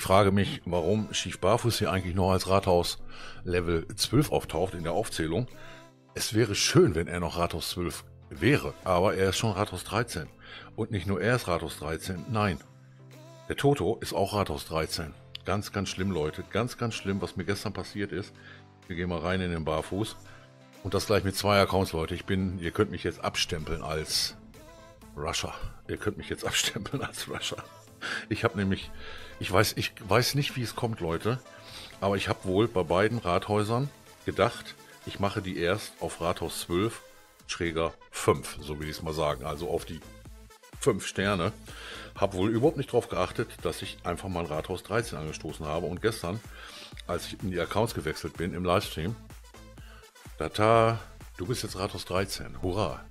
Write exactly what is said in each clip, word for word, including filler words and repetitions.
Ich frage mich, warum Schiefbarfuß hier eigentlich noch als Rathaus Level zwölf auftaucht in der Aufzählung. Es wäre schön, wenn er noch Rathaus zwölf wäre, aber er ist schon Rathaus dreizehn. Und nicht nur er ist Rathaus dreizehn, nein. Der Toto ist auch Rathaus dreizehn. Ganz, ganz schlimm, Leute. Ganz, ganz schlimm, was mir gestern passiert ist. Wir gehen mal rein in den Barfuß. Und das gleich mit zwei Accounts, Leute. Ich bin, ihr könnt mich jetzt abstempeln als Rusher. Ihr könnt mich jetzt abstempeln als Rusher. Ich habe nämlich, ich weiß, ich weiß nicht, wie es kommt, Leute. Aber ich habe wohl bei beiden Rathäusern gedacht, ich mache die erst auf Rathaus zwölf, Schräger fünf, so will ich es mal sagen. Also auf die fünf Sterne. Habe wohl überhaupt nicht darauf geachtet, dass ich einfach mal Rathaus dreizehn angestoßen habe. Und gestern, als ich in die Accounts gewechselt bin, im Livestream, Tata, du bist jetzt Rathaus dreizehn, hurra.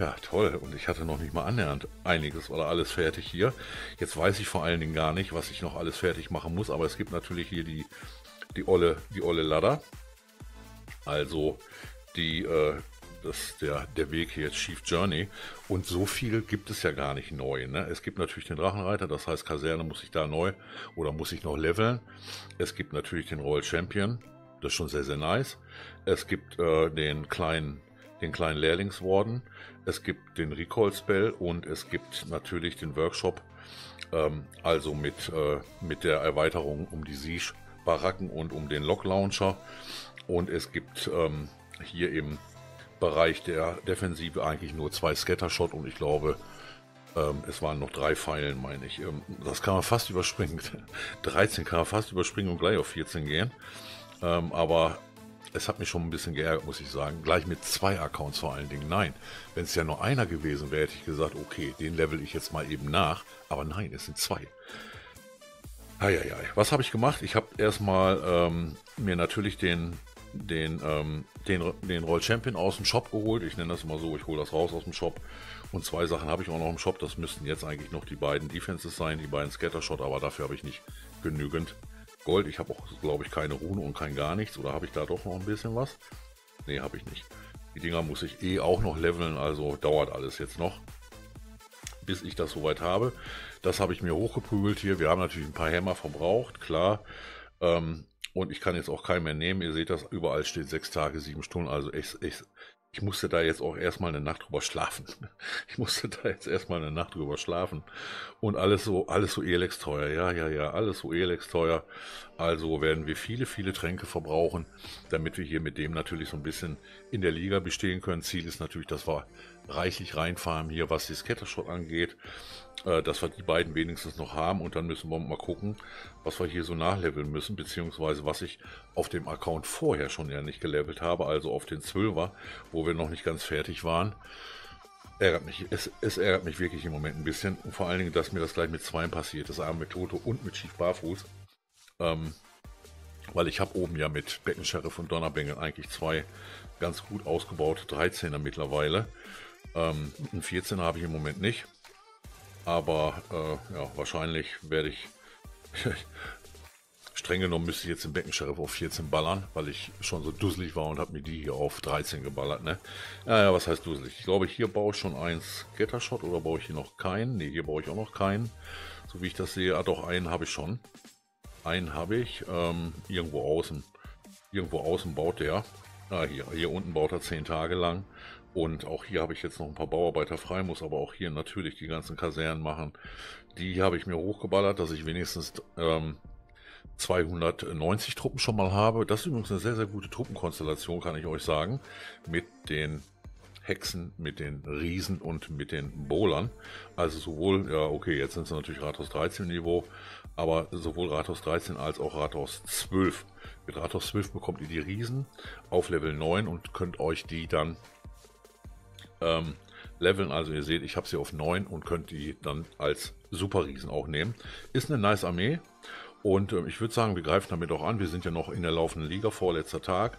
Ja, toll. Und ich hatte noch nicht mal annähernd einiges oder alles fertig hier. Jetzt weiß ich vor allen Dingen gar nicht, was ich noch alles fertig machen muss. Aber es gibt natürlich hier die, die, olle, die olle Ladder. Also die, äh, das, der, der Weg hier jetzt Chief Journey. Und so viel gibt es ja gar nicht neu. Ne? Es gibt natürlich den Drachenreiter, das heißt Kaserne muss ich da neu oder muss ich noch leveln. Es gibt natürlich den Royal Champion. Das ist schon sehr, sehr nice. Es gibt äh, den kleinen den kleinen Lehrlingswarden, es gibt den Recall-Spell und es gibt natürlich den Workshop, ähm, also mit, äh, mit der Erweiterung um die Siege-Baracken und um den Lock-Launcher. Und es gibt ähm, hier im Bereich der Defensive eigentlich nur zwei Scatter-Shot und ich glaube, ähm, es waren noch drei Pfeilen, meine ich. Ähm, das kann man fast überspringen. dreizehn kann man fast überspringen und gleich auf vierzehn gehen. Ähm, aber es hat mich schon ein bisschen geärgert, muss ich sagen. Gleich mit zwei Accounts vor allen Dingen. Nein, wenn es ja nur einer gewesen wäre, hätte ich gesagt, okay, den level ich jetzt mal eben nach. Aber nein, es sind zwei. Eieiei. Was habe ich gemacht? Ich habe erstmal ähm, mir natürlich den, den, ähm, den, den Royal Champion aus dem Shop geholt. Ich nenne das mal so, ich hole das raus aus dem Shop. Und zwei Sachen habe ich auch noch im Shop. Das müssten jetzt eigentlich noch die beiden Defenses sein, die beiden Scattershot. Aber dafür habe ich nicht genügend Gold. Ich habe auch, glaube ich, keine Rune und kein gar nichts. Oder habe ich da doch noch ein bisschen was? Nee, habe ich nicht. Die Dinger muss ich eh auch noch leveln, also dauert alles jetzt noch, bis ich das soweit habe. Das habe ich mir hochgeprügelt hier. Wir haben natürlich ein paar Hämmer verbraucht, klar. Ähm, und ich kann jetzt auch keinen mehr nehmen. Ihr seht das, überall steht sechs Tage, sieben Stunden. Also echt, echt, ich musste da jetzt auch erstmal eine Nacht drüber schlafen. Ich musste da jetzt erstmal eine Nacht drüber schlafen. Und alles so, alles so Elex teuer. Ja, ja, ja, alles so Elex teuer. Also werden wir viele, viele Tränke verbrauchen, damit wir hier mit dem natürlich so ein bisschen in der Liga bestehen können. Ziel ist natürlich, dass wir reichlich reinfahren hier, was die Scattershot angeht, äh, dass wir die beiden wenigstens noch haben. Und dann müssen wir mal gucken, was wir hier so nachleveln müssen, beziehungsweise was ich auf dem Account vorher schon ja nicht gelevelt habe, also auf den Zwölfer, wo wir noch nicht ganz fertig waren. Ärgert mich, es, es ärgert mich wirklich im Moment ein bisschen und vor allen Dingen, dass mir das gleich mit zweien passiert, das einmal mit Toto und mit Schiefbarfuß, ähm, weil ich habe oben ja mit Beckensheriff und Donnerbengel eigentlich zwei ganz gut ausgebaute dreizehner mittlerweile, ähm, ein vierzehner habe ich im Moment nicht, aber äh, ja, wahrscheinlich werde ich streng genommen müsste ich jetzt den Beckensheriff auf vierzehn ballern, weil ich schon so dusselig war und habe mir die hier auf dreizehn geballert. Ne? Naja, was heißt dusselig? Ich glaube, hier baue ich schon einen Scattershot oder baue ich hier noch keinen? Ne, hier baue ich auch noch keinen. So wie ich das sehe, ah doch, einen habe ich schon. Einen habe ich, ähm, irgendwo außen. Irgendwo außen baut der. Ah, hier, hier unten baut er zehn Tage lang. Und auch hier habe ich jetzt noch ein paar Bauarbeiter frei, muss aber auch hier natürlich die ganzen Kasernen machen. Die habe ich mir hochgeballert, dass ich wenigstens ähm, zweihundertneunzig Truppen schon mal habe. Das ist übrigens eine sehr, sehr gute Truppenkonstellation, kann ich euch sagen. Mit den Hexen, mit den Riesen und mit den Bowlern. Also sowohl, ja okay, jetzt sind es natürlich Rathaus dreizehn Niveau, aber sowohl Rathaus dreizehn als auch Rathaus zwölf. Mit Rathaus zwölf bekommt ihr die Riesen auf Level neun und könnt euch die dann ähm, leveln. Also ihr seht, ich habe sie auf neun und könnt die dann als Superriesen auch nehmen. Ist eine nice Armee. Und ich würde sagen, wir greifen damit auch an. Wir sind ja noch in der laufenden Liga, vorletzter Tag.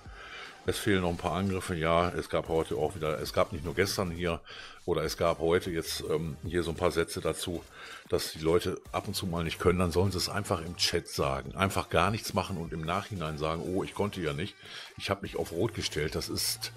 Es fehlen noch ein paar Angriffe. Ja, es gab heute auch wieder, es gab nicht nur gestern hier, oder es gab heute jetzt ähm, hier so ein paar Sätze dazu, dass die Leute ab und zu mal nicht können. Dann sollen sie es einfach im Chat sagen. Einfach gar nichts machen und im Nachhinein sagen, oh, ich konnte ja nicht. Ich habe mich auf Rot gestellt. Das ist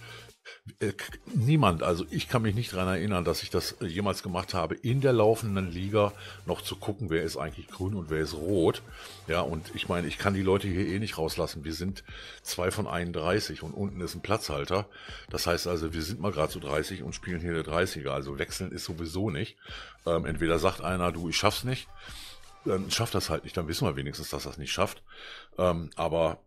Niemand, also ich kann mich nicht daran erinnern, dass ich das jemals gemacht habe, in der laufenden Liga noch zu gucken, wer ist eigentlich grün und wer ist rot. Ja, und ich meine, ich kann die Leute hier eh nicht rauslassen. Wir sind zwei von einunddreißig und unten ist ein Platzhalter. Das heißt also, wir sind mal gerade so dreißig und spielen hier der dreißiger. Also wechseln ist sowieso nicht. Ähm, entweder sagt einer, du, ich schaff's nicht. Dann schafft das halt nicht. Dann wissen wir wenigstens, dass das nicht schafft. Ähm, aber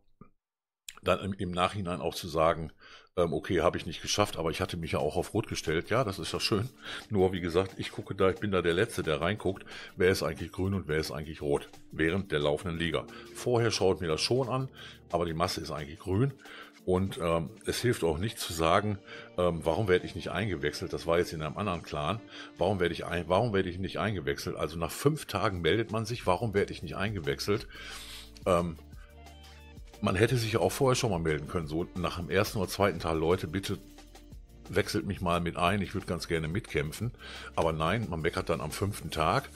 dann im, im Nachhinein auch zu sagen, okay, habe ich nicht geschafft, aber ich hatte mich ja auch auf Rot gestellt. Ja, das ist ja schön. Nur, wie gesagt, ich gucke da, ich bin da der Letzte, der reinguckt, wer ist eigentlich grün und wer ist eigentlich rot, während der laufenden Liga. Vorher schaut mir das schon an, aber die Masse ist eigentlich grün. Und ähm, es hilft auch nicht zu sagen, ähm, warum werde ich nicht eingewechselt? Das war jetzt in einem anderen Clan. Warum werde ich, ein, warum werde ich nicht eingewechselt? Also nach fünf Tagen meldet man sich, warum werde ich nicht eingewechselt? Ähm, Man hätte sich ja auch vorher schon mal melden können, so nach dem ersten oder zweiten Teil, Leute, bitte wechselt mich mal mit ein, ich würde ganz gerne mitkämpfen. Aber nein, man meckert dann am fünften Tag,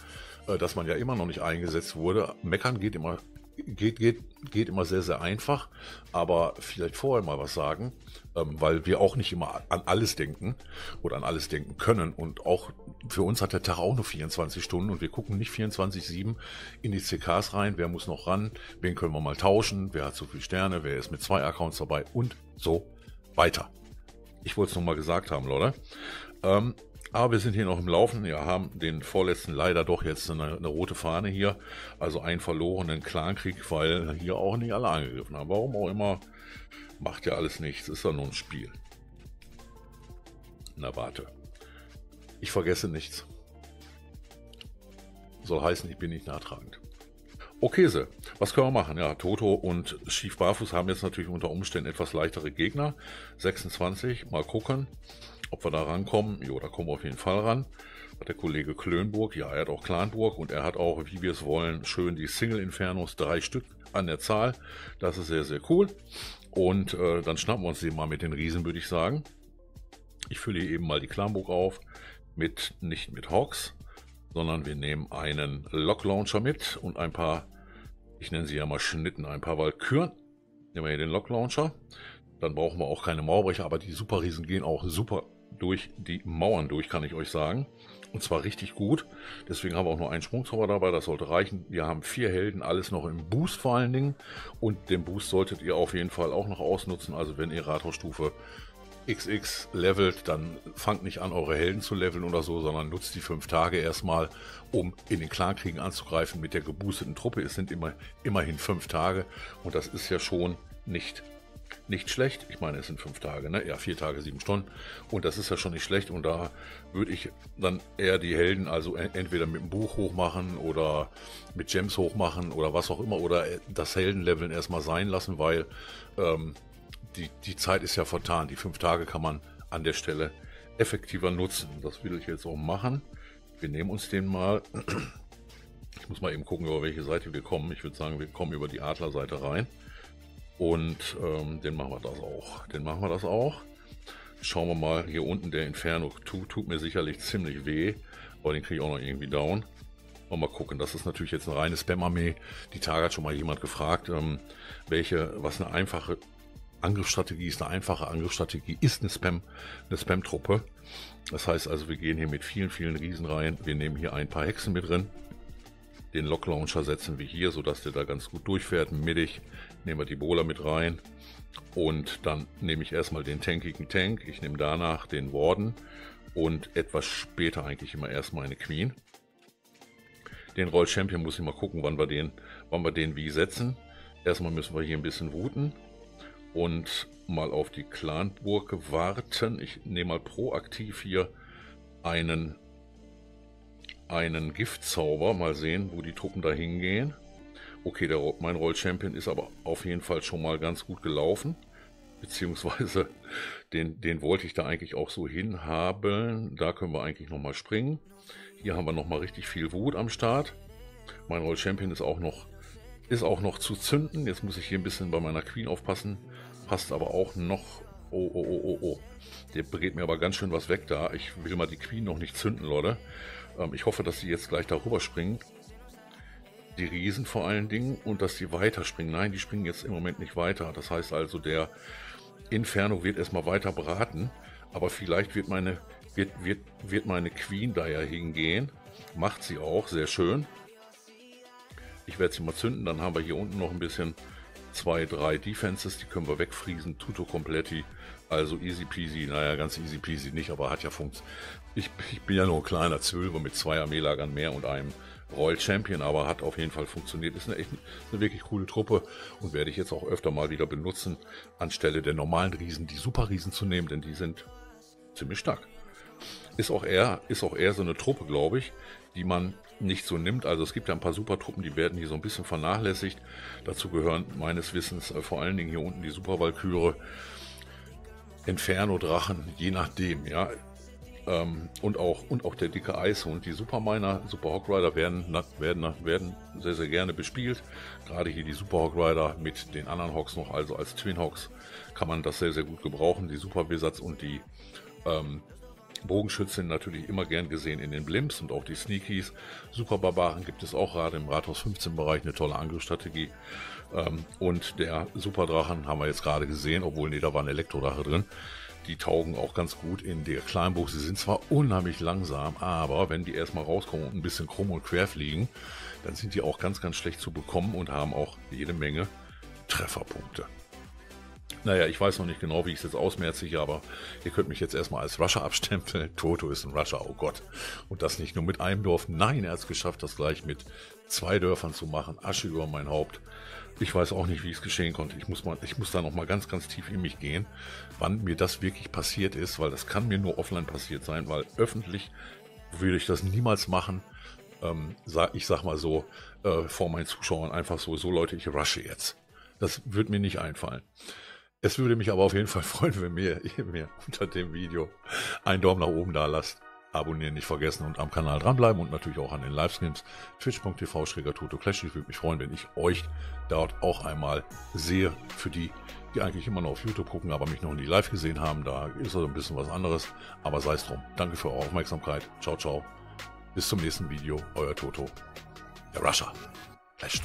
dass man ja immer noch nicht eingesetzt wurde. Meckern geht immer, geht, geht, geht immer sehr, sehr einfach, aber vielleicht vorher mal was sagen, weil wir auch nicht immer an alles denken oder an alles denken können. Und auch für uns hat der Tag auch nur vierundzwanzig Stunden und wir gucken nicht vierundzwanzig sieben in die C Ks rein, wer muss noch ran, wen können wir mal tauschen, wer hat so viele Sterne, wer ist mit zwei Accounts dabei und so weiter. Ich wollte es nochmal gesagt haben, Leute. Ähm, aber wir sind hier noch im Laufen, wir haben den vorletzten leider doch jetzt eine, eine rote Fahne hier, also einen verlorenen Clankrieg, weil hier auch nicht alle angegriffen haben. Warum auch immer, macht ja alles nichts, ist ja nur ein Spiel. Na warte. Ich vergesse nichts. Soll heißen, ich bin nicht nachtragend. Okay, so. Was können wir machen? Ja, Toto und Schiefbarfuß haben jetzt natürlich unter Umständen etwas leichtere Gegner. sechsundzwanzig, mal gucken, ob wir da rankommen. Jo, da kommen wir auf jeden Fall ran. Hat der Kollege Klönburg, ja, er hat auch Klönburg und er hat auch, wie wir es wollen, schön die Single Infernos, drei Stück an der Zahl. Das ist sehr, sehr cool. Und äh, dann schnappen wir uns den mal mit den Riesen, würde ich sagen. Ich fülle hier eben mal die Klönburg auf. Mit, nicht mit Hawks, sondern wir nehmen einen Lock Launcher mit und ein paar, ich nenne sie ja mal Schnitten, ein paar Walküren. Nehmen wir hier den Lock Launcher. Dann brauchen wir auch keine Mauerbrecher, aber die Superriesen gehen auch super durch die Mauern durch, kann ich euch sagen. Und zwar richtig gut. Deswegen haben wir auch nur einen Sprungzauber dabei, das sollte reichen. Wir haben vier Helden, alles noch im Boost vor allen Dingen. Und den Boost solltet ihr auf jeden Fall auch noch ausnutzen. Also wenn ihr Rathausstufe X X levelt, dann fangt nicht an, eure Helden zu leveln oder so, sondern nutzt die fünf Tage erstmal, um in den Clankriegen anzugreifen mit der geboosteten Truppe. Es sind immer, immerhin fünf Tage und das ist ja schon nicht, nicht schlecht. Ich meine, es sind fünf Tage, ne? Ja, vier Tage, sieben Stunden und das ist ja schon nicht schlecht und da würde ich dann eher die Helden also entweder mit dem Buch hochmachen oder mit Gems hochmachen oder was auch immer oder das Heldenleveln erstmal sein lassen, weil ähm, Die, die Zeit ist ja vertan. Die fünf Tage kann man an der Stelle effektiver nutzen. Das will ich jetzt auch machen. Wir nehmen uns den mal. Ich muss mal eben gucken, über welche Seite wir kommen. Ich würde sagen, wir kommen über die Adlerseite rein. Und ähm, den machen wir das auch. Den machen wir das auch. Schauen wir mal. Hier unten der Inferno tut, tut mir sicherlich ziemlich weh. Aber den kriege ich auch noch irgendwie down. Und mal gucken. Das ist natürlich jetzt eine reine Spam-Armee. Die Tage hat schon mal jemand gefragt, ähm, welche, was eine einfache Angriffsstrategie ist, eine einfache Angriffsstrategie ist eine Spam, eine Spam-Truppe. Das heißt also, wir gehen hier mit vielen, vielen Riesen rein. Wir nehmen hier ein paar Hexen mit drin. Den Lock-Launcher setzen wir hier, sodass der da ganz gut durchfährt. Mittig nehmen wir die Bola mit rein. Und dann nehme ich erstmal den tankigen Tank. Ich nehme danach den Warden. Und etwas später eigentlich immer erstmal eine Queen. Den Roll-Champion muss ich mal gucken, wann wir den, wann wir den wie setzen. Erstmal müssen wir hier ein bisschen wuten. Und mal auf die Klönburg warten. Ich nehme mal proaktiv hier einen, einen Giftzauber. Mal sehen, wo die Truppen da hingehen. Okay, der, mein Roll-Champion ist aber auf jeden Fall schon mal ganz gut gelaufen. Beziehungsweise den, den wollte ich da eigentlich auch so hinhaben. Da können wir eigentlich nochmal springen. Hier haben wir nochmal richtig viel Wut am Start. Mein Roll-Champion ist auch noch... Ist auch noch zu zünden. Jetzt muss ich hier ein bisschen bei meiner Queen aufpassen. Passt aber auch noch... Oh, oh, oh, oh, oh. Der brät mir aber ganz schön was weg da. Ich will mal die Queen noch nicht zünden, Leute. Ähm, ich hoffe, dass sie jetzt gleich darüber springen. Die Riesen vor allen Dingen. Und dass sie weiter springen. Nein, die springen jetzt im Moment nicht weiter. Das heißt also, der, Inferno wird erstmal weiter braten, aber vielleicht wird meine, wird, wird, wird meine Queen da ja hingehen. Macht sie auch, sehr schön. Ich werde sie mal zünden, dann haben wir hier unten noch ein bisschen zwei, drei Defenses, die können wir wegfriesen. Tutto Completi, also easy peasy, naja, ganz easy peasy nicht, aber hat ja Funktion. Ich, ich bin ja nur ein kleiner Zwölfer mit zwei Armeelagern mehr und einem Royal Champion, aber hat auf jeden Fall funktioniert. Ist eine, echt, eine wirklich coole Truppe und werde ich jetzt auch öfter mal wieder benutzen, anstelle der normalen Riesen, die Superriesen zu nehmen, denn die sind ziemlich stark. Ist auch eher, ist auch eher so eine Truppe, glaube ich, die man nicht so nimmt. Also es gibt ja ein paar Supertruppen, die werden hier so ein bisschen vernachlässigt. Dazu gehören meines Wissens äh, vor allen Dingen hier unten die Supervalküre, Inferno-Drachen, je nachdem, ja. Ähm, und, auch, und auch der dicke Eishund. Die Superminer, Super Hawk Rider werden, werden, werden sehr, sehr gerne bespielt. Gerade hier die Super Hawk Rider mit den anderen Hawks noch, also als Twin Hawks kann man das sehr, sehr gut gebrauchen. Die Super Wizards und die ähm, Bogenschützen natürlich immer gern gesehen in den Blimps und auch die Sneakies. Super Barbaren gibt es auch gerade im Rathaus fünfzehn Bereich, eine tolle Angriffsstrategie. Und der Superdrachen haben wir jetzt gerade gesehen, obwohl, nee, da war ein Elektrodrache drin. Die taugen auch ganz gut in der Kleinburg. Sie sind zwar unheimlich langsam, aber wenn die erstmal rauskommen und ein bisschen krumm und quer fliegen, dann sind die auch ganz, ganz schlecht zu bekommen und haben auch jede Menge Trefferpunkte. Naja, ich weiß noch nicht genau, wie ich es jetzt ausmerze, aber ihr könnt mich jetzt erstmal als Rusher abstempeln. Toto ist ein Rusher, oh Gott. Und das nicht nur mit einem Dorf. Nein, er hat es geschafft, das gleich mit zwei Dörfern zu machen. Asche über mein Haupt. Ich weiß auch nicht, wie es geschehen konnte. Ich muss, mal, ich muss da nochmal ganz, ganz tief in mich gehen, wann mir das wirklich passiert ist, weil das kann mir nur offline passiert sein, weil öffentlich würde ich das niemals machen. Ähm, ich sag mal so, äh, vor meinen Zuschauern einfach so, so Leute, ich rushe jetzt. Das wird mir nicht einfallen. Es würde mich aber auf jeden Fall freuen, wenn ihr mir unter dem Video einen Daumen nach oben da lasst. Abonnieren nicht vergessen und am Kanal dranbleiben und natürlich auch an den Livestreams. twitch punkt t v slash totoclasht. Ich würde mich freuen, wenn ich euch dort auch einmal sehe. Für die, die eigentlich immer noch auf YouTube gucken, aber mich noch nie live gesehen haben, da ist also ein bisschen was anderes. Aber sei es drum. Danke für eure Aufmerksamkeit. Ciao, ciao. Bis zum nächsten Video. Euer Toto. Der Rusher. Clasht.